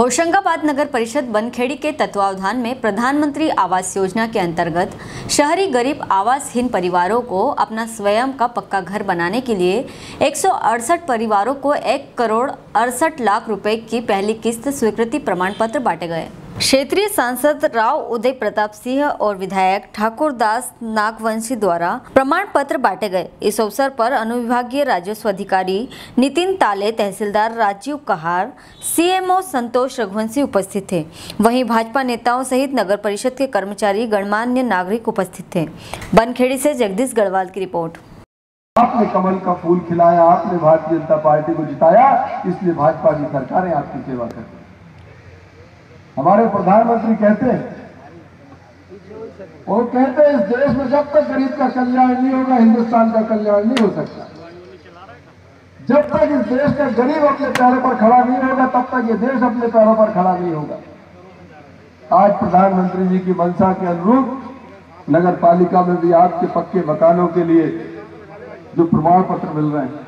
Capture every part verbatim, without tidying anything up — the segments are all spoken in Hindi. होशंगाबाद नगर परिषद बनखेड़ी के तत्वावधान में प्रधानमंत्री आवास योजना के अंतर्गत शहरी गरीब आवासहीन परिवारों को अपना स्वयं का पक्का घर बनाने के लिए एक सौ अड़सठ परिवारों को एक करोड़ अड़सठ लाख रुपए की पहली किस्त स्वीकृति प्रमाण पत्र बांटे गए। क्षेत्रीय सांसद राव उदय प्रताप सिंह और विधायक ठाकुर दास नागवंशी द्वारा प्रमाण पत्र बांटे गए। इस अवसर पर अनुविभागीय राजस्व अधिकारी नितिन ताले, तहसीलदार राजीव कहार, सीएमओ संतोष रघुवंशी उपस्थित थे। वहीं भाजपा नेताओं सहित नगर परिषद के कर्मचारी, गणमान्य नागरिक उपस्थित थे। बनखेड़ी से जगदीश गढ़वाल की रिपोर्ट। आपने कमल का फूल खिलाया, आपने भारतीय जनता पार्टी को जिताया, इसलिए भाजपा की सरकारें आपकी सेवा करती। हमारे प्रधानमंत्री कहते हैं, वो कहते हैं इस देश में जब तक गरीब का कल्याण नहीं होगा, हिंदुस्तान का कल्याण नहीं हो सकता। जब तक इस देश का गरीब अपने पैरों पर खड़ा नहीं होगा, तब तक ये देश अपने पैरों पर खड़ा नहीं होगा। आज प्रधानमंत्री जी की मंशा के अनुरूप नगर पालिका में भी आपके पक्के मकानों के लिए जो प्रमाण पत्र मिल रहे हैं,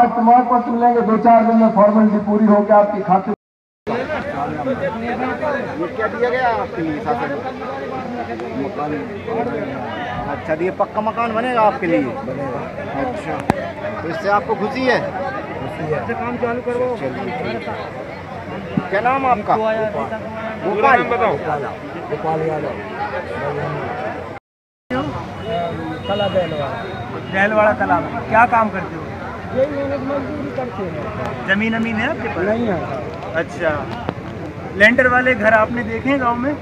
आज प्रमाण पत्र मिलेंगे, दो चार दिन में फॉर्मेलिटी पूरी होगी, आपकी खाते क्या दिया गया आपके लिए मकान। अच्छा, ये पक्का मकान बनेगा आपके लिए। अच्छा, तो इससे आपको खुशी है? काम चालू करो। क्या नाम आपका? गोपाल। बताओ गोपाल यादव। तालाब क्या काम करते हो? जमीन अमीन है आपके पास? नहीं है। अच्छा, लेंटर वाले घर आपने देखे गांव में?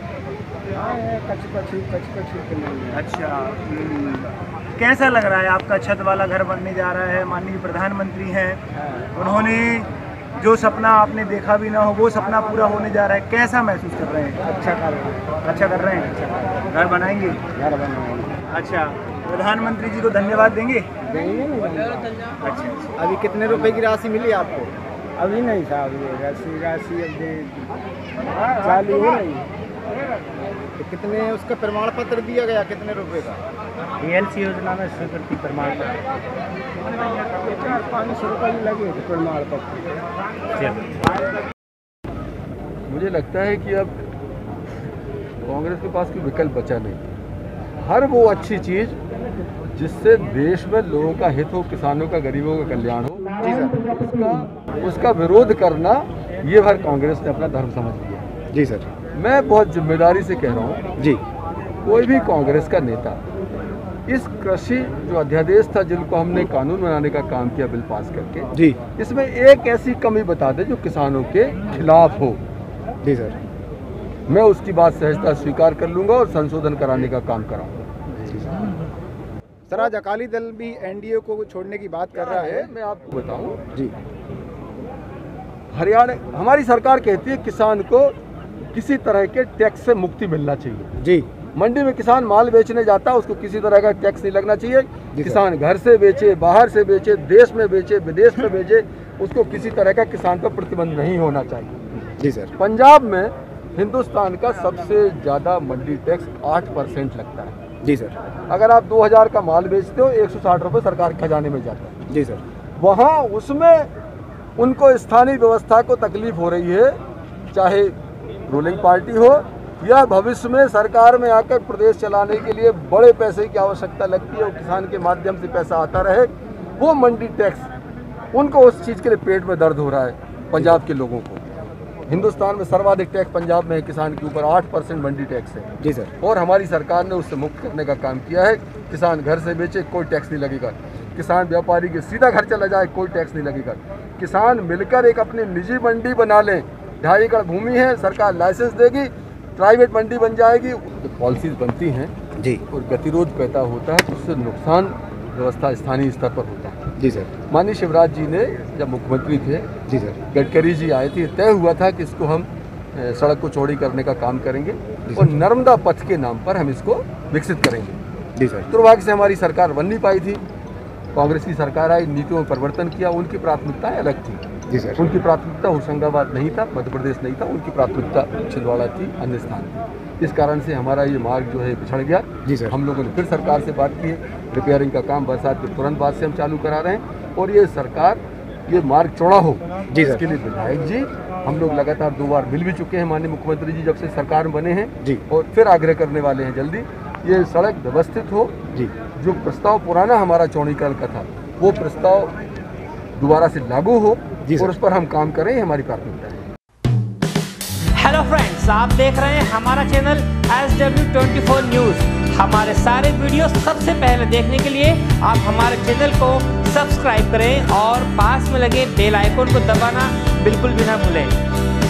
कच कच कच कच। अच्छा, कैसा लग रहा है? आपका छत वाला घर बनने जा रहा है, माननीय प्रधानमंत्री हैं, उन्होंने जो सपना आपने देखा भी ना हो वो सपना पूरा होने जा रहा है। कैसा महसूस कर रहे हैं? अच्छा कर रहे हैं। अच्छा कर रहे हैं। घर बनाएंगे? घर बनाएंगे। अच्छा, प्रधानमंत्री जी को धन्यवाद देंगे? अच्छा, अभी कितने रुपए की राशि मिली आपको? अभी नहीं साहब, ये राशि राशि अभी चालू हो रही है। तो कितने उसका प्रमाण पत्र दिया गया, कितने रुपए का? पीएलसी योजना में स्वीकृति प्रमाण पत्र चार पाँच सौ रुपये लगे प्रमाण पत्र। मुझे लगता है कि अब कांग्रेस के पास कोई विकल्प बचा नहीं। हर वो अच्छी चीज़ जिससे देश में लोगों का हित हो, किसानों का, गरीबों का कल्याण हो, जी सर, उसका उसका विरोध करना ये हर कांग्रेस ने अपना धर्म समझ लिया। जी सर, मैं बहुत जिम्मेदारी से कह रहा हूँ जी, कोई भी कांग्रेस का नेता इस कृषि जो अध्यादेश था जिनको हमने कानून बनाने का काम किया बिल पास करके जी, इसमें एक ऐसी कमी बता दे जो किसानों के खिलाफ हो। जी सर, मैं उसकी बात सहजता स्वीकार कर लूँगा और संशोधन कराने का काम कराऊँगा। जी सर, सर आज अकाली दल भी एनडीए को छोड़ने की बात कर रहा है। मैं आपको बताऊँ जी, हरियाणा हमारी सरकार कहती है किसान को किसी तरह के टैक्स से मुक्ति मिलना चाहिए। जी, मंडी में किसान माल बेचने जाता है, उसको किसी तरह का टैक्स नहीं लगना चाहिए। किसान घर से बेचे, बाहर से बेचे, देश में बेचे, विदेश में बेचे, उसको किसी तरह का किसान पर प्रतिबंध नहीं होना चाहिए। जी सर, पंजाब में हिंदुस्तान का सबसे ज़्यादा मंडी टैक्स आठ परसेंट लगता है। जी सर, अगर आप दो हज़ार का माल बेचते हो, एक सौ साठ रुपये सरकार के खजाने में जाता है। जी सर, वहाँ उसमें उनको स्थानीय व्यवस्था को तकलीफ हो रही है, चाहे रूलिंग पार्टी हो या भविष्य में सरकार में आकर प्रदेश चलाने के लिए बड़े पैसे की आवश्यकता लगती है और किसान के माध्यम से पैसा आता रहे, वो मंडी टैक्स उनको उस चीज़ के लिए पेट में दर्द हो रहा है। पंजाब के लोगों को हिंदुस्तान में सर्वाधिक टैक्स पंजाब में है, किसान के ऊपर आठ परसेंट मंडी टैक्स है। जी सर, और हमारी सरकार ने उससे मुक्त करने का काम किया है। किसान घर से बेचे, कोई टैक्स नहीं लगेगा। किसान व्यापारी के सीधा घर चला जाए, कोई टैक्स नहीं लगेगा। किसान मिलकर एक अपनी निजी मंडी बना लें, ढाई एकड़ भूमि है, सरकार लाइसेंस देगी, प्राइवेट मंडी बन जाएगी। तो पॉलिसीज बनती हैं जी, और गतिरोध पैदा होता है, उससे नुकसान व्यवस्था स्थानीय स्तर पर होता है। जी सर, माननीय शिवराज जी ने जब मुख्यमंत्री थे, जी सर, गडकरी जी आए थे, तय हुआ था कि इसको हम सड़क को चौड़ी करने का काम करेंगे और नर्मदा पथ के नाम पर हम इसको विकसित करेंगे। जी सर, दुर्भाग्य से हमारी सरकार बन नहीं पाई थी। कांग्रेस की सरकार आई, नीतियों में परिवर्तन किया, उनकी प्राथमिकताएँ अलग थी। जी सर, उनकी प्राथमिकता होशंगाबाद नहीं था, मध्य प्रदेश नहीं था, उनकी प्राथमिकता छिदवाड़ा थी, अन्य स्थान थी। इस कारण से हमारा ये मार्ग जो है पिछड़ गया। जी सर, हम लोगों ने फिर सरकार से बात की है, रिपेयरिंग का काम बरसात के तुरंत बाद से हम चालू करा रहे हैं और ये सरकार ये मार्ग चौड़ा हो। जी, इसके लिए विधायक जी, हम लोग लगातार दो बार मिल भी चुके हैं माननीय मुख्यमंत्री जी जब से सरकार बने हैं जी, और फिर आग्रह करने वाले हैं जल्दी ये सड़क व्यवस्थित हो जी। जो प्रस्ताव पुराना हमारा चौड़ीकरण का था वो प्रस्ताव दोबारा से लागू हो और उस पर हम काम करें, हमारी प्राथमिकता है। हेलो फ्रेंड्स, आप देख रहे हैं हमारा चैनल एस डब्ल्यू चौबीस न्यूज। हमारे सारे वीडियो सबसे पहले देखने के लिए आप हमारे चैनल को सब्सक्राइब करें और पास में लगे बेल आइकन को दबाना बिल्कुल भी ना भूलें।